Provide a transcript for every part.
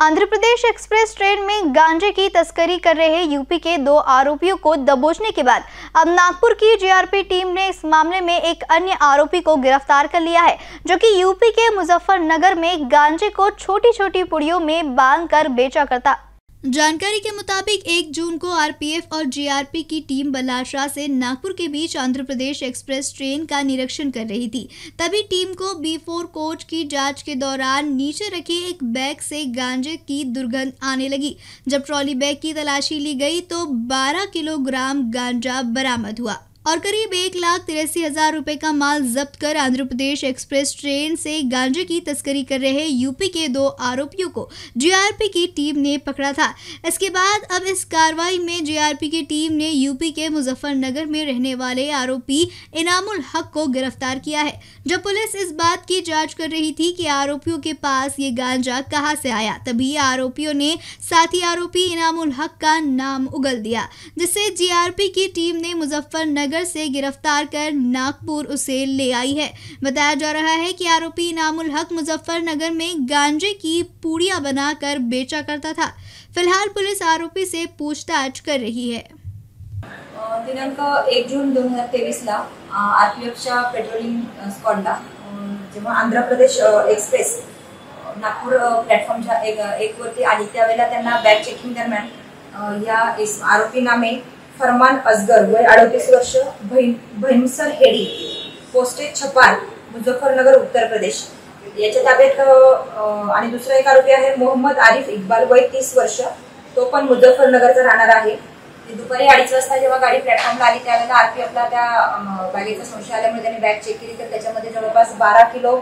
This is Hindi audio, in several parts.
आंध्र प्रदेश एक्सप्रेस ट्रेन में गांजे की तस्करी कर रहे यूपी के दो आरोपियों को दबोचने के बाद अब नागपुर की जीआरपी टीम ने इस मामले में एक अन्य आरोपी को गिरफ्तार कर लिया है, जो कि यूपी के मुजफ्फरनगर में गांजे को छोटी छोटी पुड़ियों में बांधकर बेचा करता। जानकारी के मुताबिक 1 जून को आरपीएफ और जीआरपी की टीम बलाशा से नागपुर के बीच आंध्र प्रदेश एक्सप्रेस ट्रेन का निरीक्षण कर रही थी। तभी टीम को B4 कोच की जांच के दौरान नीचे रखे एक बैग से गांजे की दुर्गंध आने लगी। जब ट्रॉली बैग की तलाशी ली गई तो 12 किलोग्राम गांजा बरामद हुआ और करीब 1,83,000 रुपए का माल जब्त कर आंध्र प्रदेश एक्सप्रेस ट्रेन से गांजे की तस्करी कर रहे यूपी के दो आरोपियों को जीआरपी की टीम ने पकड़ा था। इसके बाद अब इस कार्रवाई में जीआरपी की टीम ने यूपी के मुजफ्फरनगर में रहने वाले आरोपी इनामुल हक को गिरफ्तार किया है। जब पुलिस इस बात की जाँच कर रही थी कि आरोपियों के पास ये गांजा कहाँ से आया, तभी आरोपियों ने साथी आरोपी इनामुल हक का नाम उगल दिया, जिससे जीआरपी की टीम ने मुजफ्फरनगर से गिरफ्तार कर नागपुर उसे ले आई है। बताया जा रहा है कि आरोपी इनामुल हक मुजफ्फरनगर में गांजे की पूड़ियां बनाकर बेचा करता था। फिलहाल पुलिस आरोपी से पूछताछ कर रही है। दिनांक 1 जून 2023 आरपीएफच्या पेट्रोलिंग स्क्वॉडला जेव्हा आंध्र प्रदेश एक्सप्रेस नागपूर प्लॅटफॉर्मच्या एक वरती आली त्यावेळेला त्यांना बॅग चेकिंग दरम्यान या आरोपी नामे फरमान असगर वय 38 वर्ष भैमसर हेडी पोस्टेज छपार मुजफ्फरनगर उत्तर प्रदेश याच्या ताब्यात आणि दुसरा एक आरोपी आहे मोहम्मद आरिफ इकबाल वय 30 वर्ष तो पण मुजफ्फरनगरचा राहणार आहे। दुपारी 2:30 वाजता जेव्हा गाडी प्लॅटफॉर्मला आली त्यावेळेला आरपीएफला त्या बॅगेचा संशय आल्यामुळे त्यांनी बॅग चेक केली तर त्याच्यामध्ये जवळपास 12 किलो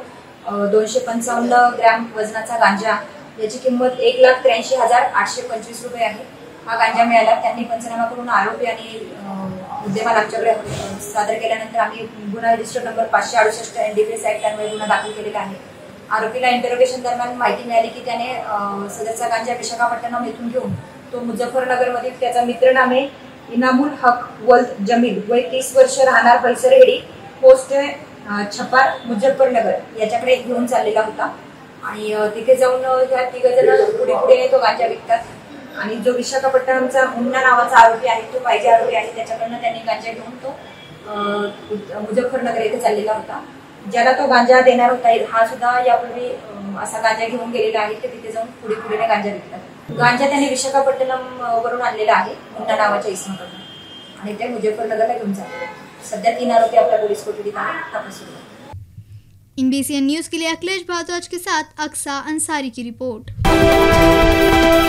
255 ग्रॅम वजनाचा गांजा याची किंमत 1,83,825 रुपये आहे। हा गांजा मिळाला। त्यांनी पंचनामा करून आरोपी आणि मुद्देमाल आमच्याकडे सादर केल्यानंतर आम्ही गुन्हा रजिस्टर नंबर 568 NDPS ऍक्ट त्यामुळे गुन्हा दाखल केलेला आहे। आरोपीला इंटरोगेशन दरम्यान माहिती मिळाली की त्याने सदरचा गांजा विशाखापट्टणम येथून घेऊन तो मुजफ्फरनगरमधील त्याचा मित्र नामे इनामुल हक वल्द जमील वय 30 वर्ष राहणार पैसरहेडी पोस्ट छपार मुजफ्फरनगर याच्याकडे घेऊन चाललेला होता आणि तिथे जाऊन त्या तिघजण पुढे तो गांजा विकतात। जो विशाखापट्टणमचा मुन्ना नावाचा आरोपी आहे तो पाहिजे आरोपी आहे त्याच्याकडून त्यांनी गांजा घेऊन तो मुजफ्फरनगर येथे चाललेला होता। ज्याला तो गांजा देणार होता हा सुद्धा यापूर्वी असा गांजा घेऊन गेलेला आहे की तिथे जाऊन पुढे गांजा विकतात। गांजा त्याने विशाखापट्टणम वरून आणलेला आहे मुन्ना नावाच्या इसमाकडून आणि ते मुजफ्फरनगरला घेऊन चालले। सध्या 3 आरोपी आपल्या पोलीस कोठडीत आहेत, तपास सुरू आहे। INBCN न्यूज के लिए अखिलेश भारद्वाज के साथ अक्सा अंसारी की रिपोर्ट।